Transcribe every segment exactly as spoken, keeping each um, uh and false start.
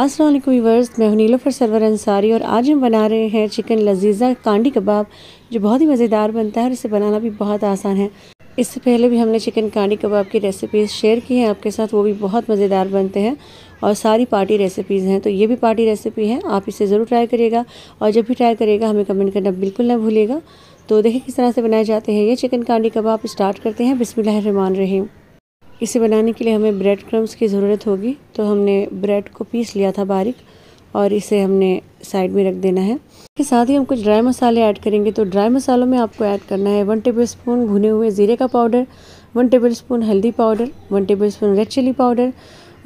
अस्सलाम वालेकुम व्यूअर्स, मैं हूं नीलोफर सरवर अंसारी और आज हम बना रहे हैं चिकन लजीज़ा कांडी कबाब जो बहुत ही मज़ेदार बनता है और इसे बनाना भी बहुत आसान है। इससे पहले भी हमने चिकन कांडी कबाब की रेसिपीज़ शेयर की हैं आपके साथ, वो भी बहुत मज़ेदार बनते हैं और सारी पार्टी रेसिपीज़ हैं, तो ये भी पार्टी रेसिपी है, आप इसे ज़रूर ट्राई करिएगा और जब भी ट्राई करिएगा हमें कमेंट करना बिल्कुल ना भूलिएगा। तो देखिए किस तरह से बनाए जाते हैं ये चिकन कांडी कबाब। स्टार्ट करते हैं बिस्मिल्लाह इर रहमान इर रहीम। इसे बनाने के लिए हमें ब्रेड क्रम्स की ज़रूरत होगी, तो हमने ब्रेड को पीस लिया था बारीक और इसे हमने साइड में रख देना है। इसके साथ ही हम कुछ ड्राई मसाले ऐड करेंगे, तो ड्राई मसालों में आपको ऐड करना है वन टेबलस्पून भुने हुए ज़ीरे का पाउडर, वन टेबलस्पून हल्दी powder, one tablespoon red chilli powder,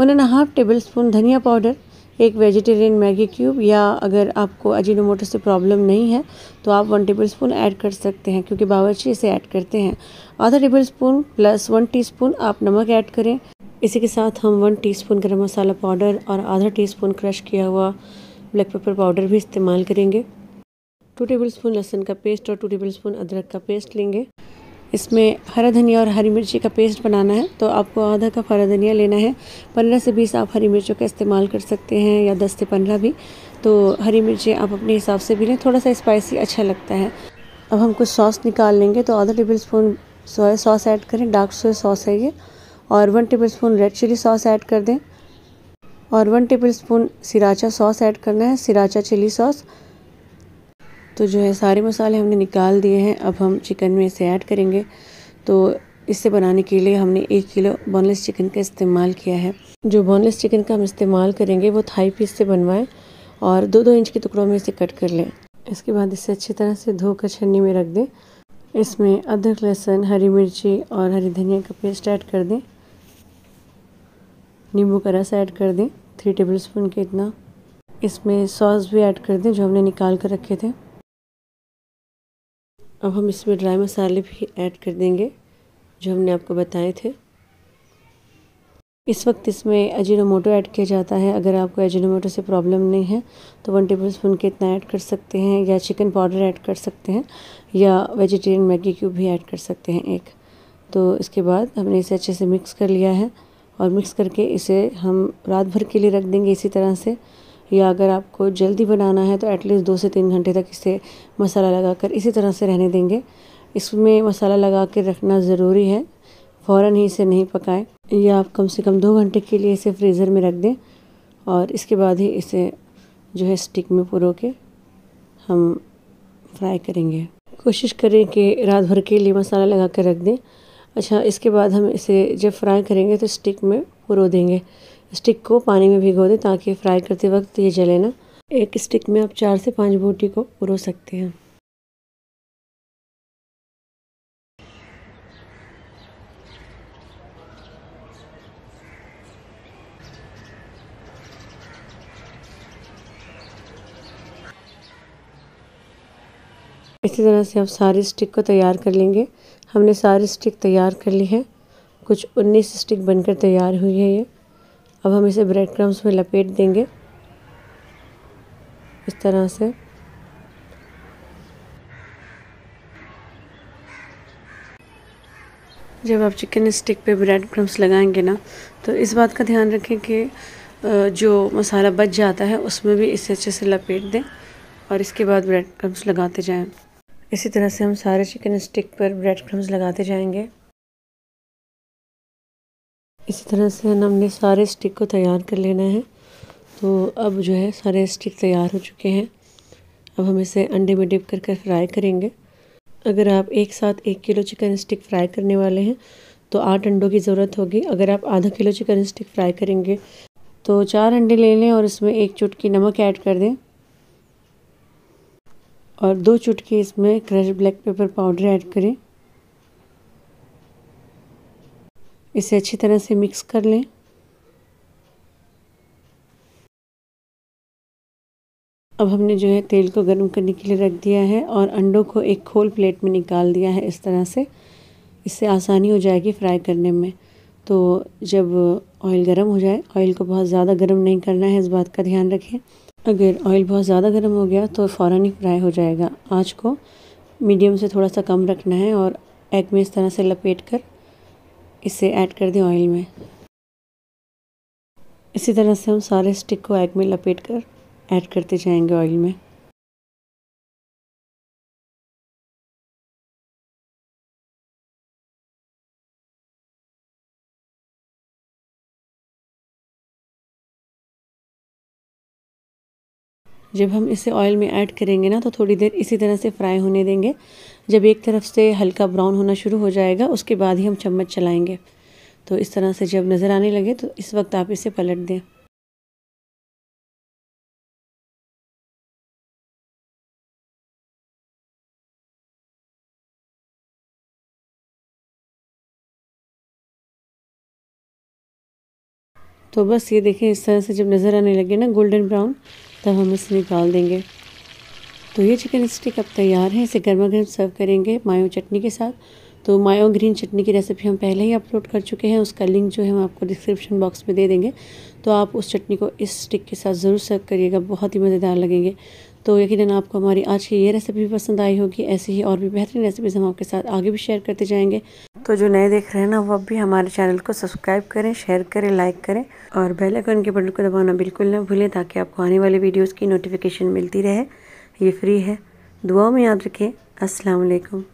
one and half tablespoon धनिया पाउडर, एक वेजिटेरियन मैगी क्यूब, या अगर आपको अजीनोमोटो से प्रॉब्लम नहीं है तो आप वन टेबलस्पून ऐड कर सकते हैं क्योंकि बावर्ची इसे ऐड करते हैं। आधा टेबलस्पून प्लस वन टीस्पून आप नमक ऐड करें। इसी के साथ हम वन टीस्पून गरम मसाला पाउडर और आधा टीस्पून क्रश किया हुआ ब्लैक पेपर पाउडर भी इस्तेमाल करेंगे। टू टेबलस्पून लहसुन का पेस्ट और टू टेबलस्पून अदरक का पेस्ट लेंगे। इसमें हरा धनिया और हरी मिर्ची का पेस्ट बनाना है, तो आपको आधा कप हरा धनिया लेना है, पंद्रह से बीस आप हरी मिर्चों का इस्तेमाल कर सकते हैं या दस से पंद्रह भी, तो हरी मिर्ची आप अपने हिसाब से भी लें, थोड़ा सा स्पाइसी अच्छा लगता है। अब हम कुछ सॉस निकाल लेंगे, तो आधा टेबलस्पून सोया सॉस ऐड करें, डार्क सोया सॉस है ये, और one tablespoon red chilli sauce add कर दें और one tablespoon sriracha sauce add करना है, सराचा चिली सॉस। तो जो है सारे मसाले हमने निकाल दिए हैं, अब हम चिकन में इसे ऐड करेंगे। तो इसे बनाने के लिए हमने एक किलो बोनलेस चिकन का इस्तेमाल किया है। जो बोनलेस चिकन का हम इस्तेमाल करेंगे वो थाई पीस से बनवाएं और दो दो इंच के टुकड़ों में इसे कट कर लें। इसके बाद इसे अच्छी तरह से धोकर छन्नी में रख दें। इसमें अदरक, लहसुन, हरी मिर्ची और हरी धनिया का पेस्ट ऐड कर दें, नींबू का रस ऐड कर दें थ्री टेबल स्पून के इतना, इसमें सॉस भी ऐड कर दें जो हमने निकाल कर रखे थे। अब हम इसमें ड्राई मसाले भी ऐड कर देंगे जो हमने आपको बताए थे। इस वक्त इसमें अजीनोमोटो ऐड किया जाता है, अगर आपको अजीनोमोटो से प्रॉब्लम नहीं है तो वन टेबलस्पून के इतना ऐड कर सकते हैं, या चिकन पाउडर ऐड कर सकते हैं, या वेजिटेरियन मैगी क्यूब भी ऐड कर सकते हैं एक। तो इसके बाद हमने इसे अच्छे से मिक्स कर लिया है और मिक्स करके इसे हम रात भर के लिए रख देंगे इसी तरह से, या अगर आपको जल्दी बनाना है तो एटलीस्ट दो से तीन घंटे तक इसे मसाला लगाकर इसी तरह से रहने देंगे। इसमें मसाला लगा कर रखना ज़रूरी है, फ़ौरन ही इसे नहीं पकाएं, या आप कम से कम दो घंटे के लिए इसे फ्रीज़र में रख दें और इसके बाद ही इसे जो है स्टिक में पिरो के हम फ्राई करेंगे। कोशिश करें कि रात भर के लिए मसाला लगा कर रख दें। अच्छा, इसके बाद हम इसे जब फ्राई करेंगे तो स्टिक में पिरो देंगे। स्टिक को पानी में भिगो दें ताकि फ्राई करते वक्त ये जले ना। एक स्टिक में आप चार से पाँच बोटी को पिरो सकते हैं। इसी तरह से आप सारे स्टिक को तैयार कर लेंगे। हमने सारे स्टिक तैयार कर ली है, कुछ उन्नीस स्टिक बनकर तैयार हुई है ये। अब हम इसे ब्रेड क्रम्स में लपेट देंगे इस तरह से। जब आप चिकन स्टिक पे ब्रेड क्रम्स लगाएंगे ना, तो इस बात का ध्यान रखें कि जो मसाला बच जाता है उसमें भी इसे अच्छे से लपेट दें और इसके बाद ब्रेड क्रम्स लगाते जाएं। इसी तरह से हम सारे चिकन स्टिक पर ब्रेड क्रम्स लगाते जाएंगे। इसी तरह से हमने सारे स्टिक को तैयार कर लेना है। तो अब जो है सारे स्टिक तैयार हो चुके हैं। अब हम इसे अंडे में डिप करके फ्राई करेंगे। अगर आप एक साथ एक किलो चिकन स्टिक फ्राई करने वाले हैं तो आठ अंडों की ज़रूरत होगी। अगर आप आधा किलो चिकन स्टिक फ्राई करेंगे तो चार अंडे ले लें और इसमें एक चुटकी नमक ऐड कर दें और दो चुटकी इसमें crush black pepper powder add करें। इसे अच्छी तरह से मिक्स कर लें। अब हमने जो है तेल को गर्म करने के लिए रख दिया है और अंडों को एक खोल प्लेट में निकाल दिया है इस तरह से। इससे आसानी हो जाएगी फ्राई करने में। तो जब ऑयल गर्म हो जाए, ऑयल को बहुत ज़्यादा गर्म नहीं करना है, इस बात का ध्यान रखें। अगर ऑयल बहुत ज़्यादा गर्म हो गया तो फ़ौरन ही फ्राई हो जाएगा। आँच को मीडियम से थोड़ा सा कम रखना है और एग में इस तरह से लपेट कर इसे ऐड कर दें ऑयल में। इसी तरह से हम सारे स्टिक को एग में लपेट कर ऐड करते जाएंगे ऑयल में। जब हम इसे ऑयल में ऐड करेंगे ना तो थोड़ी देर इसी तरह से फ्राई होने देंगे। जब एक तरफ से हल्का ब्राउन होना शुरू हो जाएगा उसके बाद ही हम चम्मच चलाएंगे। तो इस तरह से जब नज़र आने लगे तो इस वक्त आप इसे पलट दें। तो बस ये देखें, इस तरह से जब नज़र आने लगे ना गोल्डन ब्राउन, तब हम इसे निकाल देंगे। तो ये चिकन स्टिक अब तैयार है। इसे गर्मा गर्म सर्व करेंगे मायो चटनी के साथ। तो मायो ग्रीन चटनी की रेसिपी हम पहले ही अपलोड कर चुके हैं, उसका लिंक जो है हम आपको डिस्क्रिप्शन बॉक्स में दे देंगे। तो आप उस चटनी को इस स्टिक के साथ ज़रूर सर्व करिएगा, बहुत ही मज़ेदार लगेंगे। तो यकीनन आपको हमारी आज की ये रेसिपी पसंद आई होगी। ऐसी ही और भी बेहतरीन रेसिपीज़ हम आपके साथ आगे भी शेयर करते जाएंगे। तो जो नए देख रहे हैं ना वो अब भी हमारे चैनल को सब्सक्राइब करें, शेयर करें, लाइक करें और बेल आइकन के बटन को दबाना बिल्कुल ना भूलें, ताकि आपको आने वाले वीडियोज़ की नोटिफिकेशन मिलती रहे। ये फ्री है। दुआ में याद रखें। अस्सलाम वालेकुम।